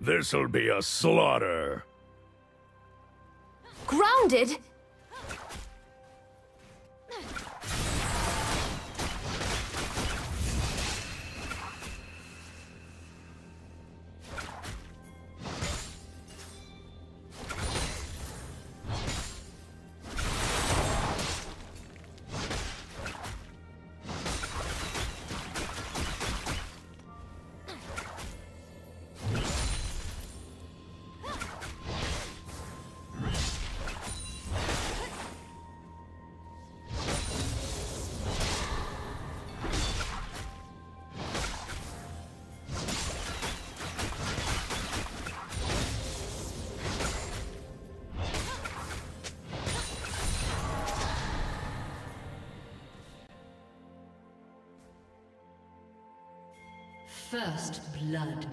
This'll be a slaughter. Grounded? First blood.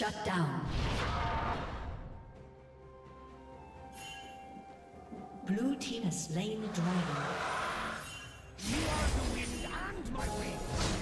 Shut down. Blue team has slain the dragon. You are the wind and my wings.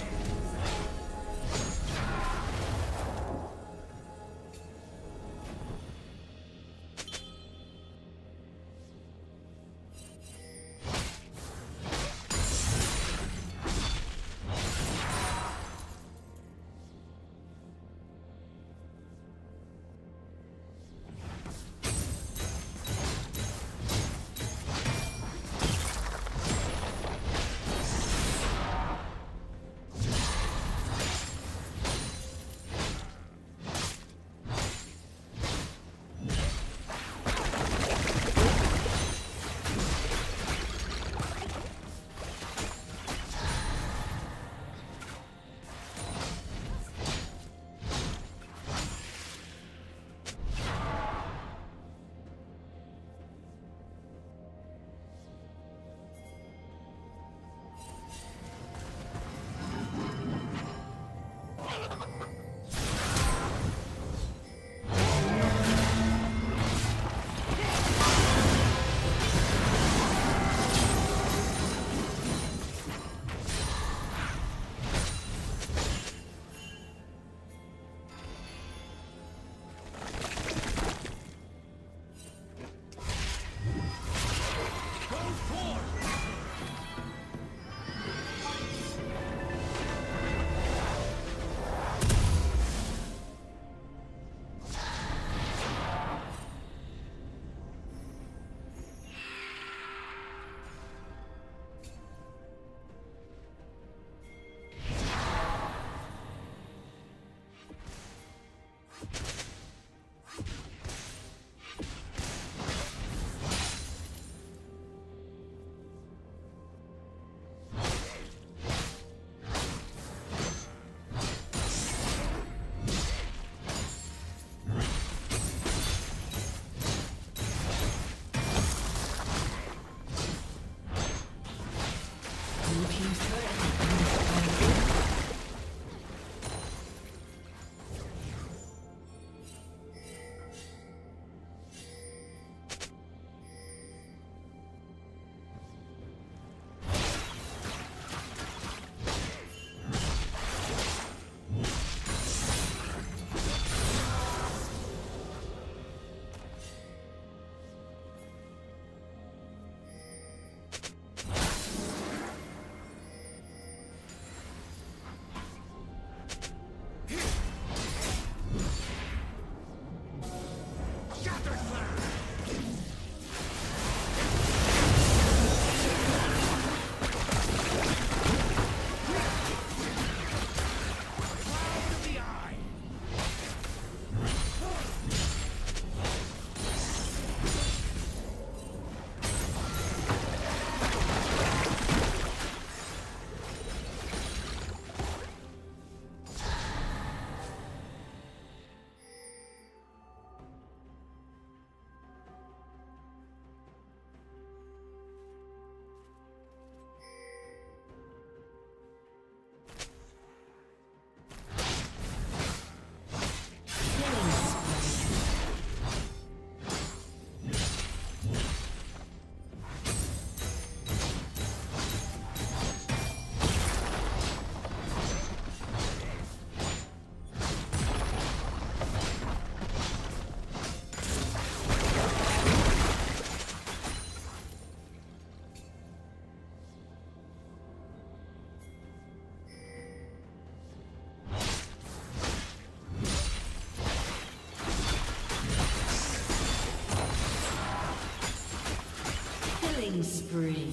Spree.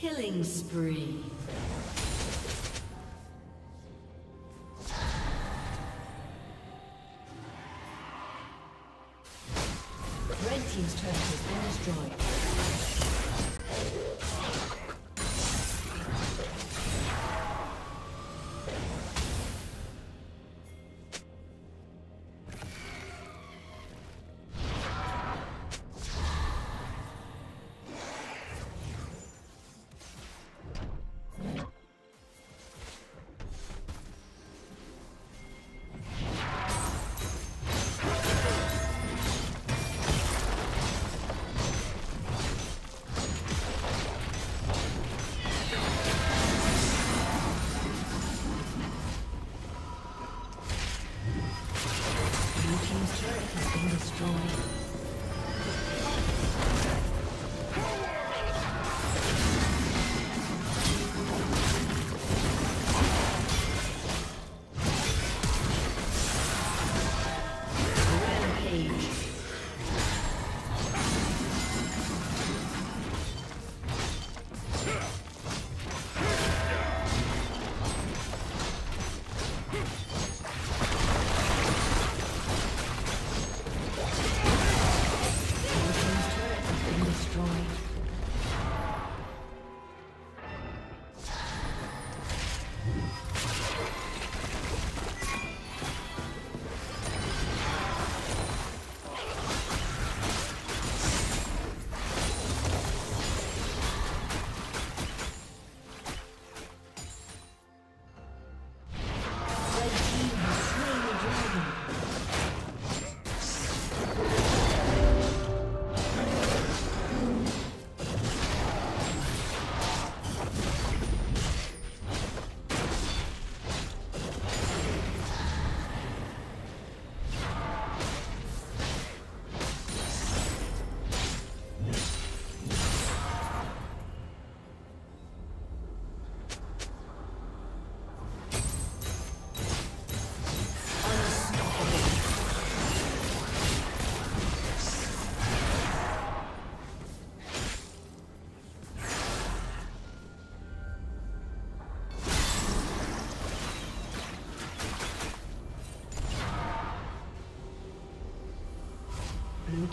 Killing spree. Red team's turret has been destroyed. Blue